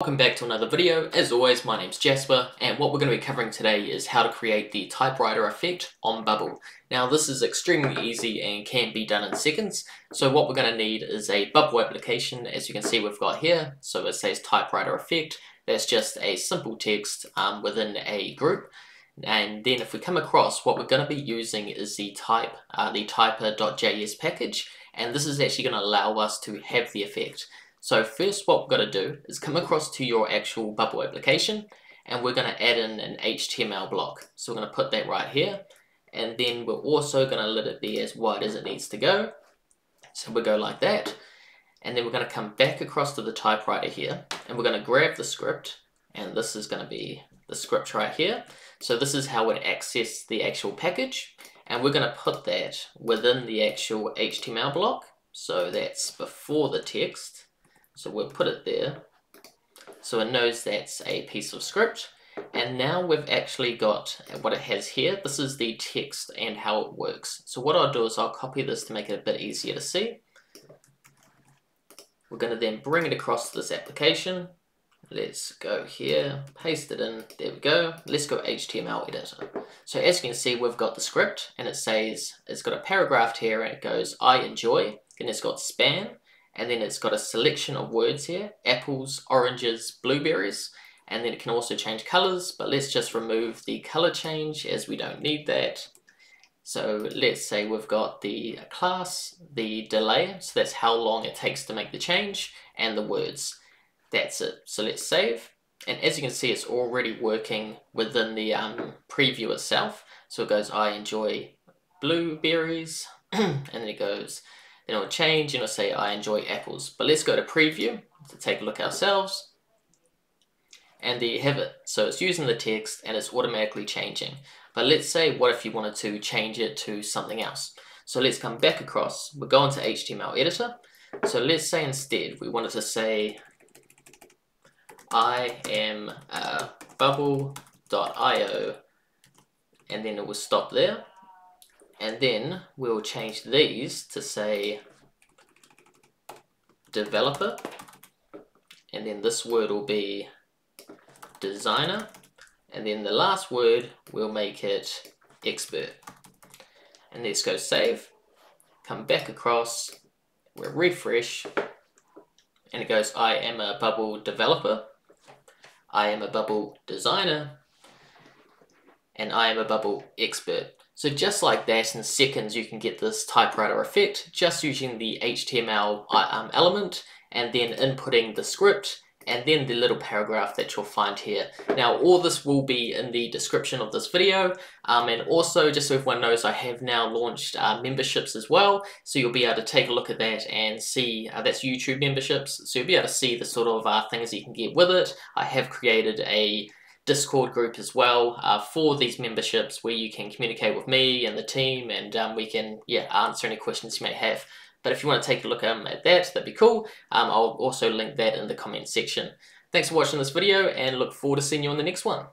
Welcome back to another video. As always, my name's Jasper, and what we're going to be covering today is how to create the typewriter effect on Bubble. Now, this is extremely easy and can be done in seconds. So what we're going to need is a Bubble application, as you can see we've got here. So it says typewriter effect. That's just a simple text within a group. And then if we come across, what we're going to be using is the Typer.js package, and this is actually going to allow us to have the effect. So first what we've got to do is come across to your actual Bubble application, and we're going to add in an HTML block. So we're going to put that right here, and then we're also going to let it be as wide as it needs to go. So we go like that, and then we're going to come back across to the typewriter here, and we're going to grab the script, and this is going to be the script right here. So this is how it accesses the actual package, and we're going to put that within the actual HTML block. So that's before the text. So we'll put it there, so it knows that's a piece of script. And now we've actually got what it has here. This is the text and how it works. So what I'll do is I'll copy this to make it a bit easier to see. We're going to then bring it across to this application. Let's go here, paste it in, there we go. Let's go HTML editor. So as you can see, we've got the script, and it says, it's got a paragraph here, and it goes, I enjoy, and it's got span, and then it's got a selection of words here, apples, oranges, blueberries, and then it can also change colors, but let's just remove the color change as we don't need that. So let's say we've got the class, the delay, so that's how long it takes to make the change, and the words. That's it. So let's save, and as you can see, it's already working within the preview itself. So it goes, I enjoy blueberries, and then it goes, then it'll change and it'll say, I enjoy apples. But let's go to preview to take a look ourselves, and there you have it. So it's using the text and it's automatically changing. But let's say, what if you wanted to change it to something else? So let's come back across, we'll go into HTML editor. So let's say instead we wanted to say, I am Bubble.io, and then it will stop there, and then we'll change these to say developer, and then this word will be designer, and then the last word we'll make it expert. And let's go save, come back across, we'll refresh, and it goes, I am a Bubble developer, I am a Bubble designer, and I am a Bubble expert. So just like that, in seconds you can get this typewriter effect just using the HTML element, and then inputting the script, and then the little paragraph that you'll find here. Now, all this will be in the description of this video, and also, just so everyone knows, I have now launched memberships as well, so you'll be able to take a look at that and see, that's YouTube memberships, so you'll be able to see the sort of things that you can get with it. I have created a Discord group as well for these memberships, where you can communicate with me and the team, and we can answer any questions you may have. But if you want to take a look at that, that'd be cool. I'll also link that in the comment section. Thanks for watching this video, and look forward to seeing you on the next one.